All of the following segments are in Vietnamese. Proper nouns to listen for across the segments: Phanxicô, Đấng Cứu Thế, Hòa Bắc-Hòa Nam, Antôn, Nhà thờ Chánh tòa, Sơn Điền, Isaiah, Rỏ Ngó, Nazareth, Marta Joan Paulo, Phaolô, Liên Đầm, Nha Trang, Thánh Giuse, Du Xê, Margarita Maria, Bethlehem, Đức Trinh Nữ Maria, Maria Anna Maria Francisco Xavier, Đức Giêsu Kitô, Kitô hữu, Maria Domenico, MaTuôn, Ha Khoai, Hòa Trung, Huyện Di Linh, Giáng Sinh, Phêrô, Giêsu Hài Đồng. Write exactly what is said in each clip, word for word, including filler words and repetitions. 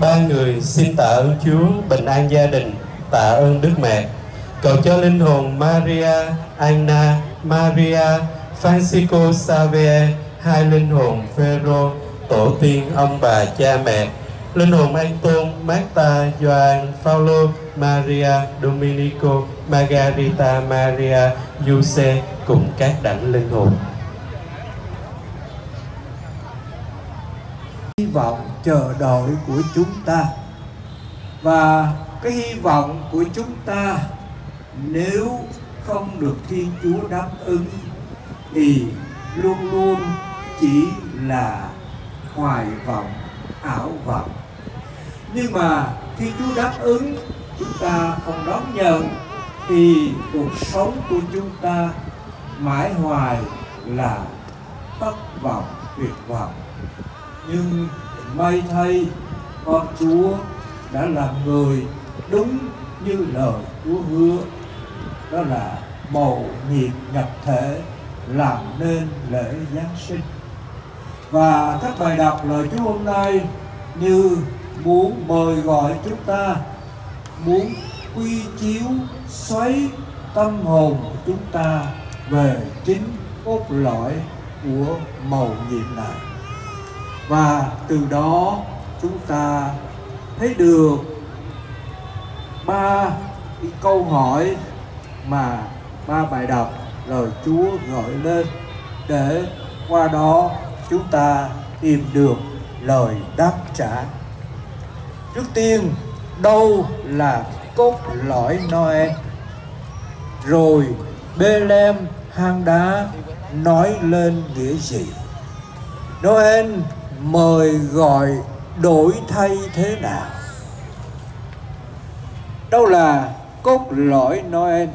ba người xin tạ ơn Chúa bình an gia đình, tạ ơn Đức Mẹ. Cầu cho linh hồn Maria Anna Maria Francisco Xavier, hai linh hồn Phêrô, tổ tiên ông bà cha mẹ, linh hồn Antôn, Marta Joan Paulo, Maria Domenico, Margarita Maria, Du Xê cùng các đảnh linh hồn. Hy vọng chờ đợi của chúng ta, và cái hy vọng của chúng ta nếu không được Thiên Chúa đáp ứng thì luôn luôn chỉ là hoài vọng, ảo vọng. Nhưng mà Thiên Chúa đáp ứng, chúng ta không đón nhận thì cuộc sống của chúng ta mãi hoài là thất vọng, tuyệt vọng. Nhưng may thay, con Chúa đã làm người đúng như lời Chúa hứa, đó là bầu nhiệt nhập thể làm nên lễ Giáng sinh. Và các bài đọc lời Chúa hôm nay như muốn mời gọi chúng ta, muốn quy chiếu xoáy tâm hồn của chúng ta về chính cốt lõi của mầu nhiệm này. Và từ đó chúng ta thấy được ba câu hỏi mà ba bài đọc lời Chúa gọi lên, để qua đó chúng ta tìm được lời đáp trả. Trước tiên, đâu là cốt lõi Noel? Rồi Bethlehem hang đá nói lên nghĩa gì? Noel mời gọi đổi thay thế nào? Đâu là cốt lõi Noel?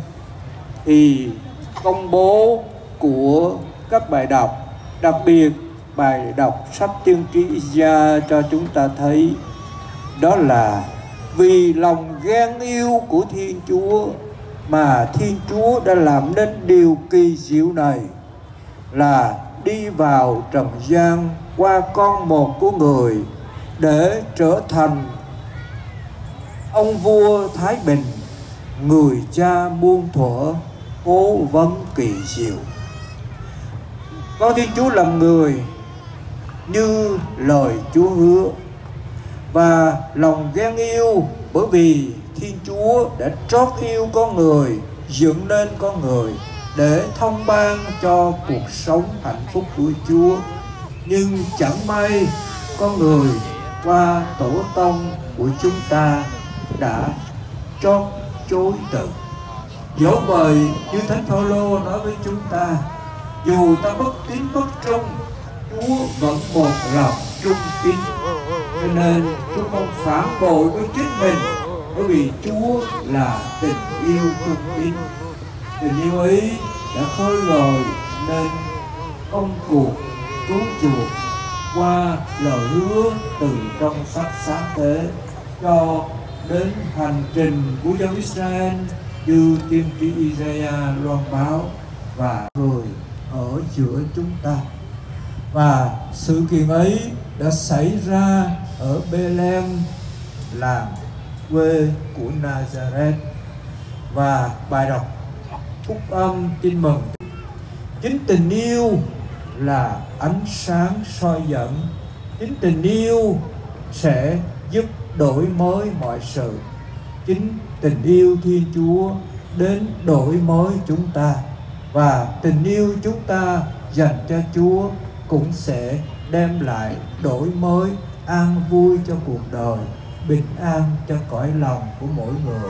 Thì công bố của các bài đọc, đặc biệt bài đọc sách tiên tri Isaiah cho chúng ta thấy, đó là vì lòng ghen yêu của Thiên Chúa mà Thiên Chúa đã làm nên điều kỳ diệu này, là đi vào trần gian qua con một của người để trở thành ông vua thái bình, người cha muôn thuở cố vấn kỳ diệu. Có Thiên Chúa làm người như lời Chúa hứa, và lòng ghen yêu bởi vì Thiên Chúa đã trót yêu con người, dựng nên con người để thông ban cho cuộc sống hạnh phúc của Chúa. Nhưng chẳng may con người qua tổ tông của chúng ta đã trót chối từ. Dẫu vậy, như Thánh Phaolô nói với chúng ta, dù ta bất tín bất trung, Chúa vẫn một lòng trung tín. Cho nên Chúa không phản bội với chính mình, bởi vì Chúa là tình yêu trung tín. Tình yêu ấy đã khơi gợi nên công cuộc cứu chuộc qua lời hứa từ trong sách sáng thế cho đến hành trình của dân Israel như tiên tri Isaiah loan báo, và người ở giữa chúng ta. Và sự kiện ấy đã xảy ra ở Bethlehem, làng quê của Nazareth. Và bài đọc phúc âm tin mừng, chính tình yêu là ánh sáng soi dẫn, chính tình yêu sẽ giúp đổi mới mọi sự, chính tình yêu Thiên Chúa đến đổi mới chúng ta, và tình yêu chúng ta dành cho Chúa cũng sẽ đem lại đổi mới, an vui cho cuộc đời, bình an cho cõi lòng của mỗi người.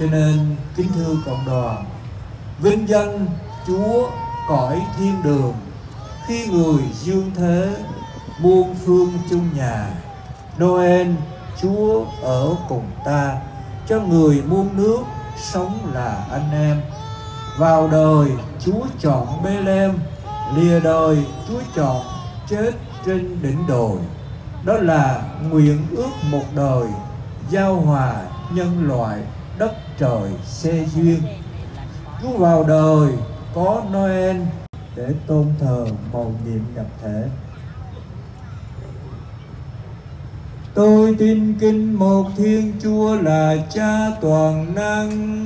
Cho nên kính thưa cộng đoàn, vinh danh Chúa cõi thiên đường khi người dương thế muôn phương chung nhà. Noel, Chúa ở cùng ta, cho người muôn nước sống là anh em. Vào đời Chúa chọn Bethlehem, lìa đời Chúa chọn chết trên đỉnh đồi. Đó là nguyện ước một đời giao hòa nhân loại, đất trời xê duyên. Chúa vào đời có Noel để tôn thờ mầu nhiệm nhập thể. Tôi tôi tin kính một Thiên Chúa là Cha toàn năng,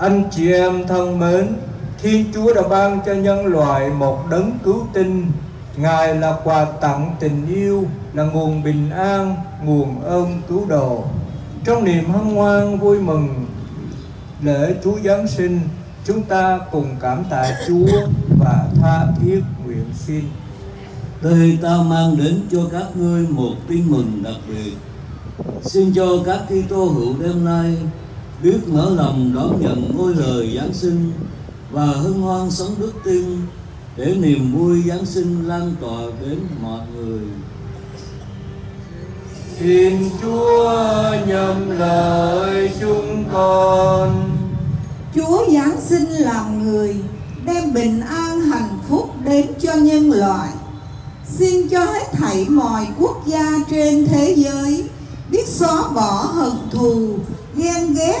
anh chị em thân mến. Thiên Chúa đã ban cho nhân loại một đấng cứu tinh. Ngài là quà tặng tình yêu, là nguồn bình an, nguồn ơn cứu độ. Trong niềm hân hoan vui mừng lễ Chúa Giáng sinh, chúng ta cùng cảm tạ Chúa và tha thiết nguyện xin: Tôi ta mang đến cho các ngươi một tin mừng đặc biệt. Xin cho các Kitô hữu đêm nay biết mở lòng đón nhận ngôi lời Giáng sinh và hân hoan sống đức tin, để niềm vui Giáng sinh lan tỏa đến mọi người. Xin Chúa nhầm lời chúng con. Chúa Giáng sinh làm người, đem bình an hạnh phúc đến cho nhân loại. Xin cho hết thảy mọi quốc gia trên thế giới biết xóa bỏ hận thù, ghen ghét,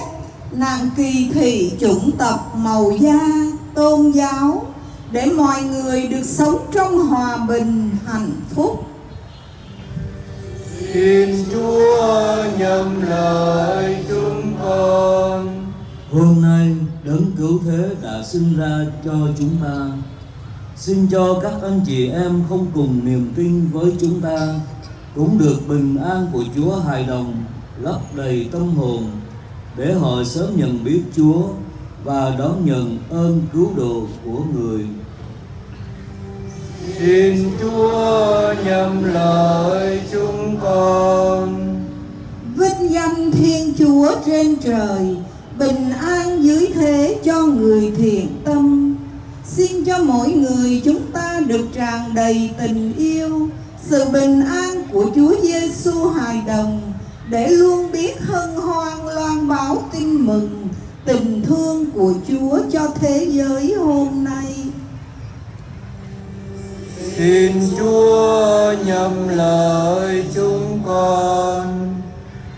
nạn kỳ thị chủng tộc, màu da, tôn giáo, để mọi người được sống trong hòa bình, hạnh phúc. Xin Chúa nhầm lời chúng con. Hôm nay Đấng Cứu Thế đã sinh ra cho chúng ta. Xin cho các anh chị em không cùng niềm tin với chúng ta cũng được bình an của Chúa Hài Đồng lấp đầy tâm hồn, để họ sớm nhận biết Chúa và đón nhận ơn cứu độ của Người. Xin Chúa nhầm lời chúng con. Vinh danh Thiên Chúa trên trời, bình an dưới thế cho người thiện tâm. Xin cho mỗi người chúng ta được tràn đầy tình yêu, sự bình an của Chúa Giêsu Hài Đồng, để luôn biết hân hoan loan báo tin mừng tình thương của Chúa cho thế giới hôm nay. Xin Chúa nhầm lời chúng con.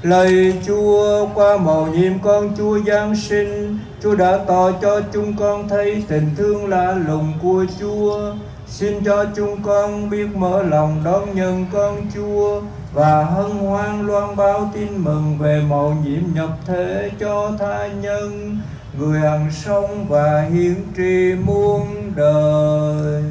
Lạy Chúa, qua mầu nhiệm con Chúa Giáng sinh, Chúa đã tỏ cho chúng con thấy tình thương lạ lùng của Chúa. Xin cho chúng con biết mở lòng đón nhận con Chúa và hân hoan loan báo tin mừng về mầu nhiệm nhập thế cho tha nhân, người hằng sống và hiển tri muôn đời.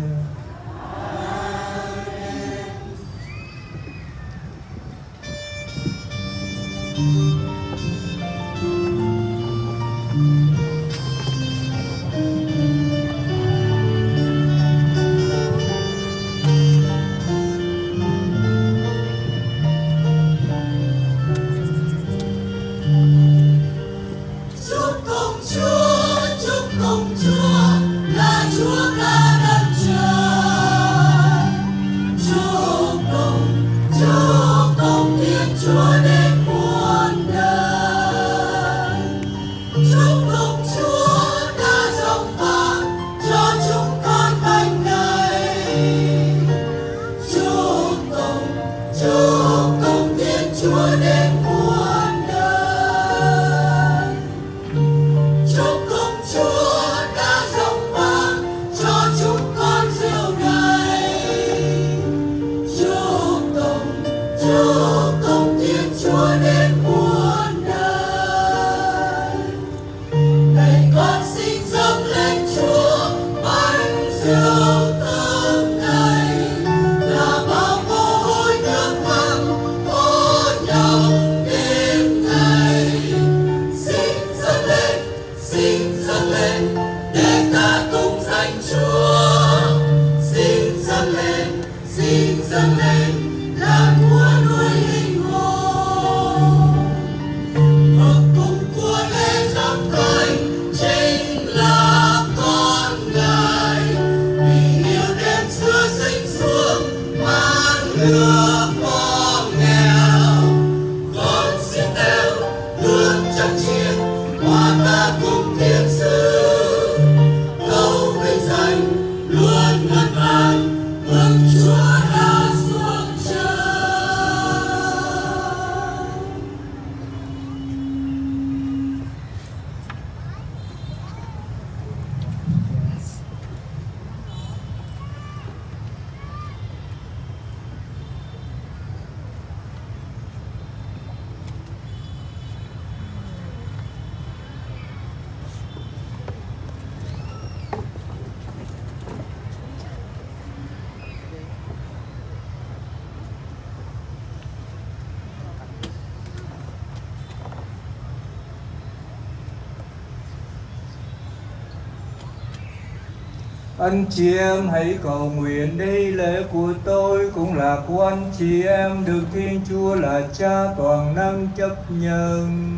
Anh chị em hãy cầu nguyện đây, lễ của tôi cũng là của anh chị em, được Thiên Chúa là Cha toàn năng chấp nhận.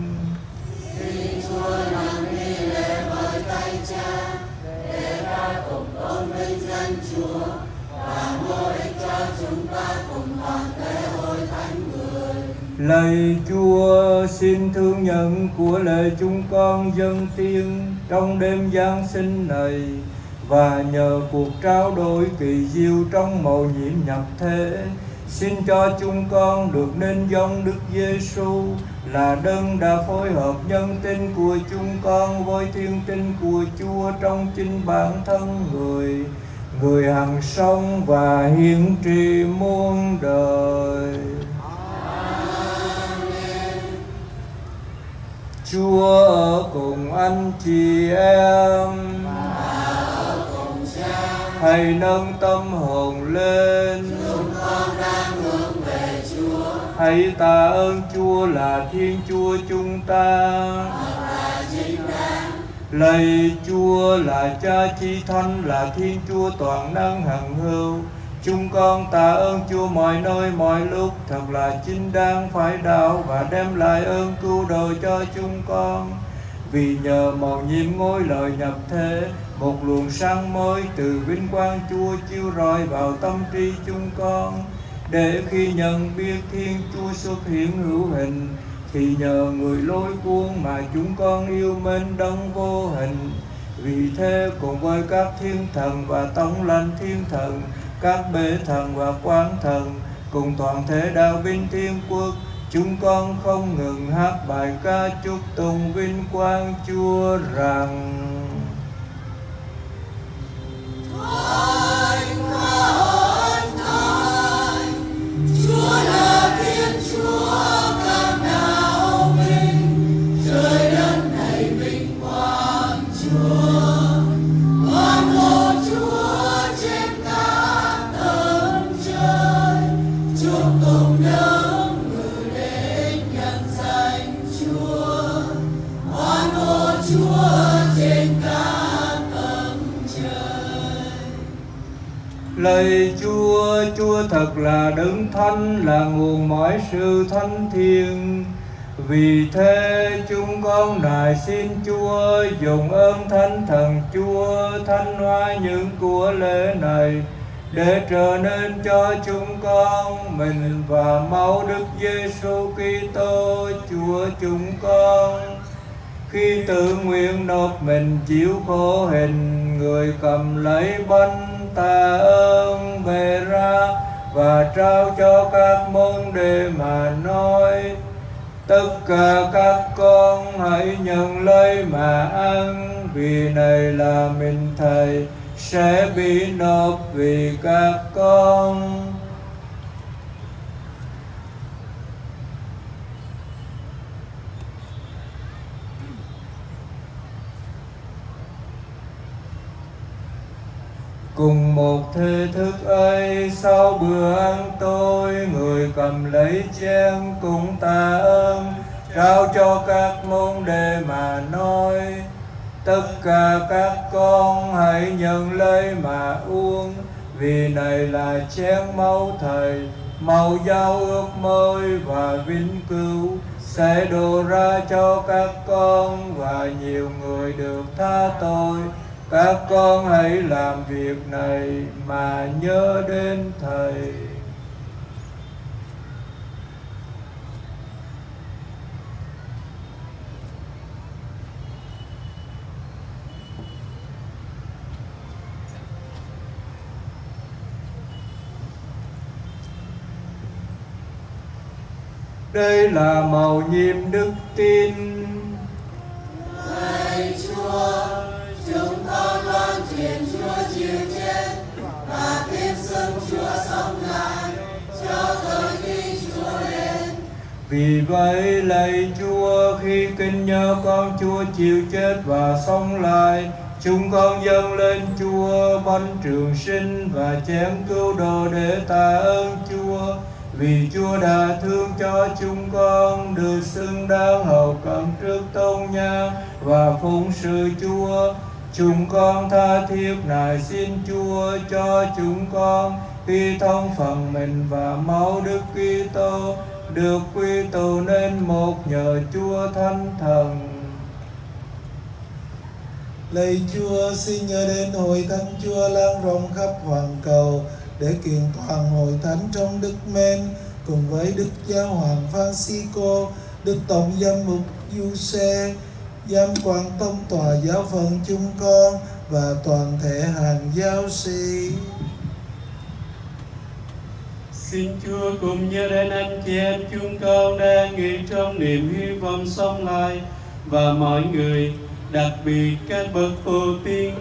Xin Chúa làm nghi lễ với tay Cha, để ta cùng tôn vinh danh Chúa và vô ích cho chúng ta cùng toàn thể hội thánh người. Lạy Chúa, xin thương nhận của lễ chúng con dâng tiếng trong đêm Giáng sinh này, và nhờ cuộc trao đổi kỳ diệu trong mầu nhiệm nhập thế, xin cho chúng con được nên dâng Đức Giêsu là Đấng đã phối hợp nhân tính của chúng con với thiên tính của Chúa trong chính bản thân người, người hằng sống và hiển trị muôn đời. Amen. Chúa ở cùng anh chị em. Hãy nâng tâm hồn lên, chúng con đang hướng về Chúa. Hãy tạ ơn Chúa là Thiên Chúa chúng ta. Lạy Chúa là Cha Chi Thánh, là Thiên Chúa toàn năng hằng hữu. Chúng con tạ ơn Chúa mọi nơi mọi lúc, thật là chính đáng phải đạo và đem lại ơn cứu độ cho chúng con. Vì nhờ mầu nhiệm ngôi lời nhập thế, một luồng sáng mới từ vinh quang Chúa chiếu rọi vào tâm trí chúng con, để khi nhận biết Thiên Chúa xuất hiện hữu hình, thì nhờ người lối cuốn mà chúng con yêu mến Đấng vô hình. Vì thế cùng với các thiên thần và tổng lãnh thiên thần, các bệ thần và quán thần, cùng toàn thể đạo binh thiên quốc, chúng con không ngừng hát bài ca chúc tùng vinh quang Chúa rằng: Thánh Thánh Thánh, Chúa là Thiên Chúa các đạo binh, trời đất đầy vinh quang Chúa, toàn hồn Chúa trên các tầng trời, chúc tụng Đấng ngự đến nhân danh Chúa, toàn hồn Chúa trên các. Lạy Chúa, Chúa thật là Đấng Thánh, là nguồn mọi sự thánh thiện. Vì thế chúng con nài xin Chúa dùng ơn Thánh Thần Chúa thánh hóa những của lễ này, để trở nên cho chúng con mình và máu Đức Giêsu Kitô Chúa chúng con, khi tự nguyện nộp mình chịu khổ hình, người cầm lấy bánh tạ ơn bày ra và trao cho các môn đệ mà nói: tất cả các con hãy nhận lấy mà ăn, vì này là mình Thầy sẽ bị nộp vì các con. Cùng một thế thức ấy, sau bữa ăn tôi, người cầm lấy chén cũng tạ ơn, trao cho các môn đệ mà nói: tất cả các con hãy nhận lấy mà uống, vì này là chén máu Thầy, máu giao ước mới và vĩnh cửu, sẽ đổ ra cho các con và nhiều người được tha tội. Các con hãy làm việc này mà nhớ đến Thầy. Đây là mầu nhiệm đức tin. Lạy Chúa, chúng con loan truyền Chúa chịu chết và tiếp sức Chúa sống lại cho tới khi Chúa đến. Vì vậy lạy Chúa, khi kinh nhớ con Chúa chịu chết và sống lại, chúng con dâng lên Chúa bánh trường sinh và chén cứu độ để tạ ơn Chúa, vì Chúa đã thương cho chúng con được xứng đáng hầu cận trước tôn nha và phụng sự Chúa. Chúng con tha thiết nài xin Chúa cho chúng con khi thông phần mình và máu Đức Kitô được quy tụ nên một nhờ Chúa Thánh Thần. Lạy Chúa, xin nhớ đến hội thánh Chúa lan rộng khắp hoàn cầu để kiện toàn hội thánh trong đức mến, cùng với Đức Giáo hoàng Phanxicô, Đức Tổng Giám mục Du Xê, Giám quan Tông tòa giáo phận chúng con và toàn thể hàng giáo sĩ. Xin Chúa cùng nhớ đến anh chị em chúng con đang nghỉ trong niềm hy vọng sống lại và mọi người, đặc biệt các bậc tổ tiên,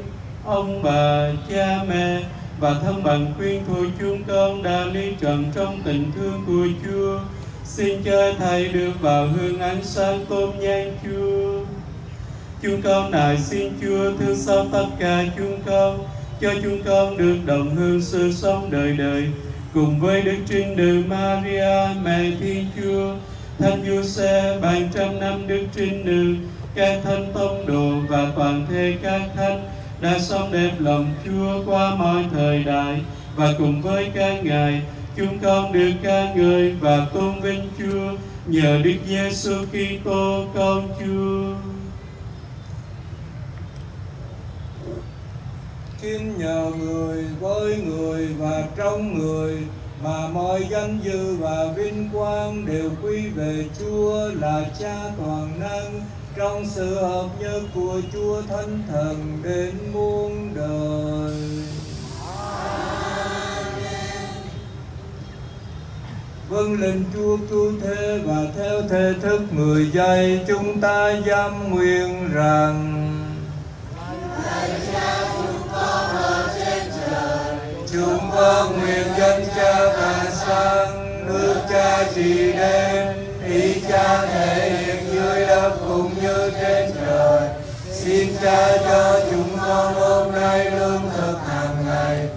ông bà, cha mẹ và thân bằng quyến thuộc chúng con đã ly trần trong tình thương của Chúa. Xin cho Thầy được vào hương ánh sáng tôn nhan Chúa. Chúng con nài xin Chúa thương xót tất cả chúng con, cho chúng con được đồng hương sự sống đời đời, cùng với Đức Trinh Nữ Maria, Mẹ Thiên Chúa, Thánh Giuse, bàn trăm năm Đức Trinh Nữ, các thánh tông đồ và toàn thể các thánh đã sống đẹp lòng Chúa qua mọi thời đại, và cùng với các ngài, chúng con được ca ngợi và tôn vinh Chúa nhờ Đức Giêsu Kitô con Chúa. Kính nhờ người, với người và trong người mà mọi danh dự và vinh quang đều quy về Chúa là Cha toàn năng, trong sự hợp nhất của Chúa Thánh Thần đến muôn đời. Amen. Vâng lên Chúa Cứu Thế và theo thể thức mười giây chúng ta giam nguyện rằng: Lạy Cha chúng con ở trên trời, chúng con nguyện danh Cha và sang, nước Cha trị đến, ý Cha thể hiện dưới đất cũng như trên trời. Xin Cha cho chúng con hôm nay lương thực hàng ngày,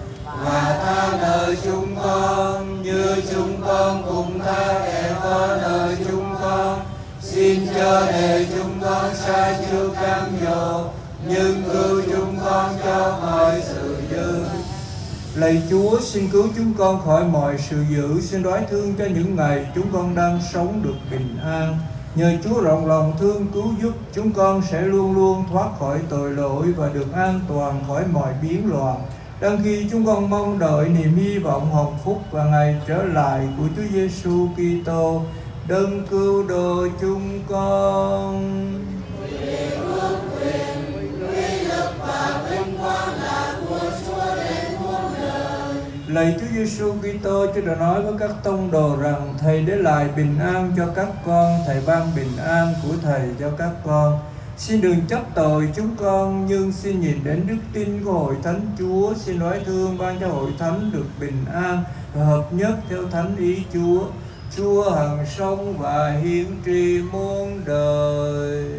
và tha nợ chúng con như chúng con cũng tha kẻ có nợ chúng con. Xin cho để chúng con sai chưa cam dỗ, nhưng cứu chúng con cho mọi sự dữ. Lạy Chúa, xin cứu chúng con khỏi mọi sự dữ, xin đoái thương cho những ngày chúng con đang sống được bình an. Nhờ Chúa rộng lòng thương cứu giúp, chúng con sẽ luôn luôn thoát khỏi tội lỗi và được an toàn khỏi mọi biến loạn. Đang khi chúng con mong đợi niềm hy vọng hồng phúc và ngày trở lại của Chúa Giêsu Kitô, Đấng cứu độ chúng con. Lạy Chúa Giêsu Kitô, Chúa đã nói với các tông đồ rằng: Thầy để lại bình an cho các con, Thầy ban bình an của Thầy cho các con. Xin đừng chấp tội chúng con, nhưng xin nhìn đến đức tin của hội thánh Chúa. Xin nói thương ban cho hội thánh được bình an và hợp nhất theo thánh ý Chúa, Chúa hằng sống và hiển trì muôn đời.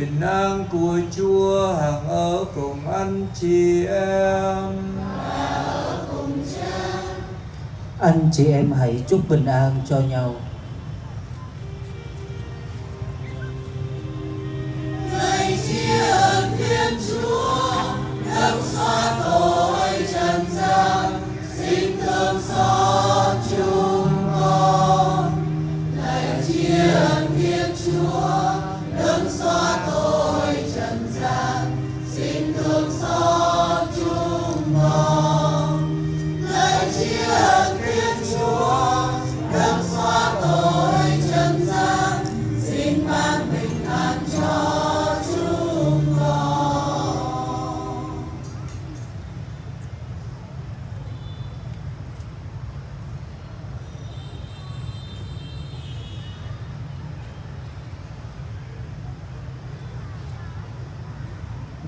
Bình an của Chúa hằng ở cùng anh chị em. Anh chị em hãy chúc bình an cho nhau. Lạy tri ân Thiên Chúa, đấng xóa tội trần gian, xin thương xót chúng con. Lạy tri ân Thiên Chúa, đấng xóa tội trần gian, xin thương xót chúng con. Lạy tri ân Thiên Chúa, đấng xóa tội trần gian, xin ban bình an cho chúng con.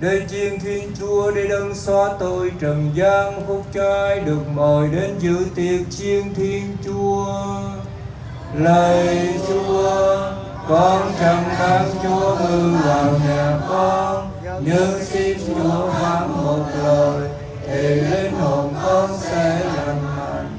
Đây chiên Thiên Chúa, để đấng xóa tội trần gian, phúc trai được mời đến dự tiệc chiên Thiên Chúa. Lạy Chúa, con chẳng đáng Chúa ư vào nhà con, nhưng xin Chúa phán một lời thì linh hồn con sẽ lành mạnh.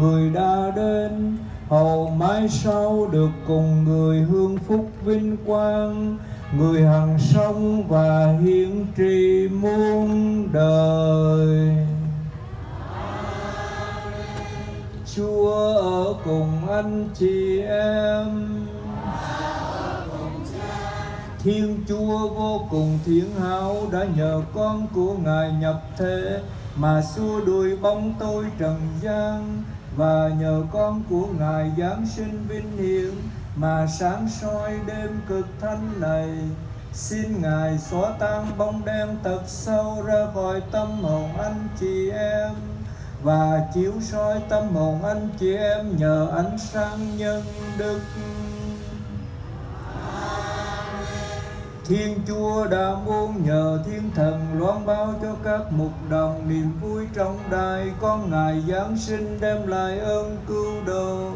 Người đã đến, hầu mãi sau được cùng người hương phúc vinh quang, người hằng sống và hiển trị muôn đời. Chúa ở cùng anh chị em. Thiên Chúa vô cùng thiện hảo đã nhờ con của Ngài nhập thế mà xua đuổi bóng tối trần gian, và nhờ con của Ngài giáng sinh vinh hiển mà sáng soi đêm cực thánh này. Xin Ngài xóa tan bóng đen thật sâu ra khỏi tâm hồn anh chị em, và chiếu soi tâm hồn anh chị em nhờ ánh sáng nhân đức. Thiên Chúa đã muốn nhờ thiên thần loan báo cho các mục đồng niềm vui trong đài con Ngài giáng sinh đem lại ơn cứu độ.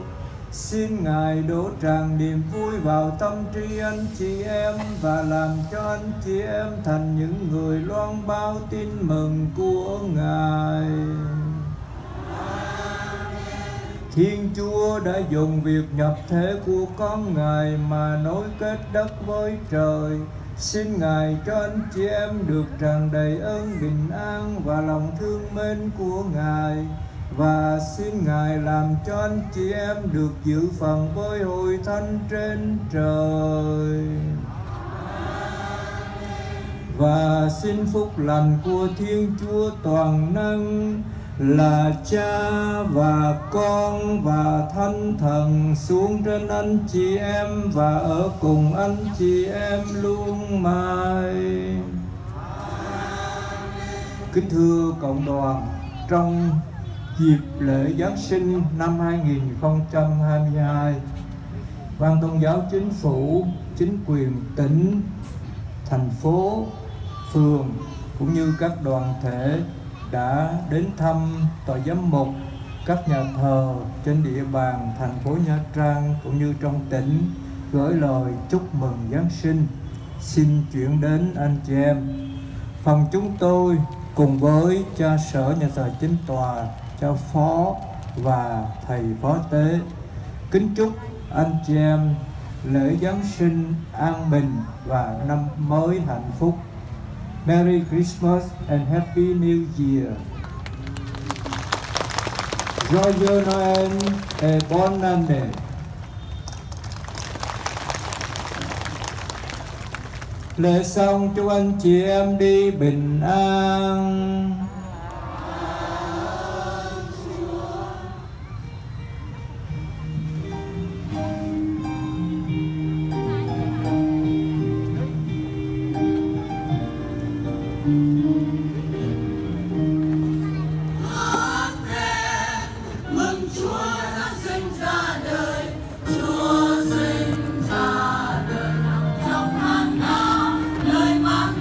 Xin Ngài đổ tràn niềm vui vào tâm trí anh chị em và làm cho anh chị em thành những người loan báo tin mừng của Ngài. Thiên Chúa đã dùng việc nhập thế của con Ngài mà nối kết đất với trời. Xin Ngài cho anh chị em được tràn đầy ơn bình an và lòng thương mến của Ngài, và xin Ngài làm cho anh chị em được giữ phần với hội thánh trên trời. Và xin phúc lành của Thiên Chúa toàn năng là Cha và Con và Thánh Thần xuống trên anh chị em và ở cùng anh chị em luôn mãi. Kính thưa cộng đoàn, trong dịp lễ Giáng sinh năm hai nghìn không trăm hai mươi hai, Ban Tôn giáo Chính phủ, chính quyền tỉnh, thành phố, phường cũng như các đoàn thể đã đến thăm tòa giám mục, các nhà thờ trên địa bàn thành phố Nha Trang cũng như trong tỉnh, gửi lời chúc mừng Giáng sinh xin chuyển đến anh chị em. Phần chúng tôi cùng với cha sở nhà thờ chính tòa, cha phó và thầy phó tế kính chúc anh chị em lễ Giáng sinh an bình và năm mới hạnh phúc. Merry Christmas and Happy New Year. Joyeux Noël et bonne année. Lễ xong, chúc anh chị em đi bình an. Mom.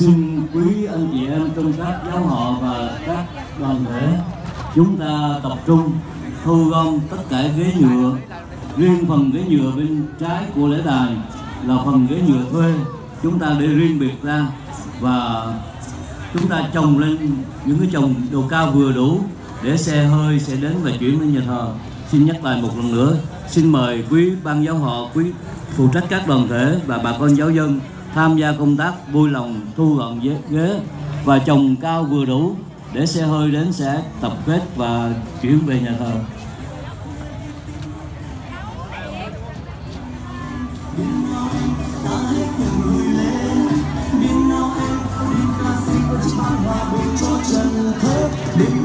Xin quý anh chị em trong các giáo họ và các đoàn thể, chúng ta tập trung thu gom tất cả ghế nhựa. Riêng phần ghế nhựa bên trái của lễ đài là phần ghế nhựa thuê, chúng ta để riêng biệt ra và chúng ta trồng lên những cái chồng độ cao vừa đủ để xe hơi sẽ đến và chuyển lên nhà thờ. Xin nhắc lại một lần nữa, xin mời quý ban giáo họ, quý phụ trách các đoàn thể và bà con giáo dân tham gia công tác vui lòng thu gọn ghế và trồng cao vừa đủ để xe hơi đến sẽ tập kết và chuyển về nhà thờ. Đêm Noel, đêm ta sẽ có chiếc bánh hòa bình cho trần thế. Đêm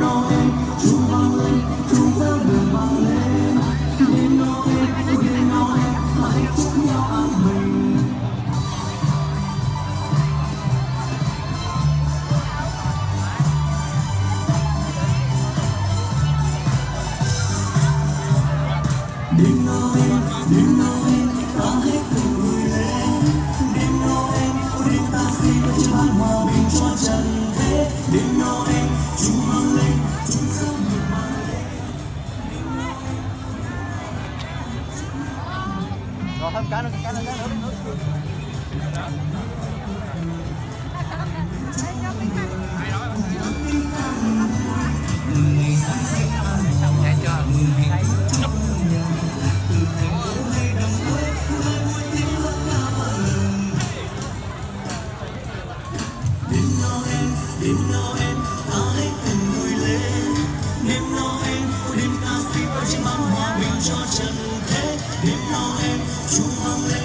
Noel, chúng con lên.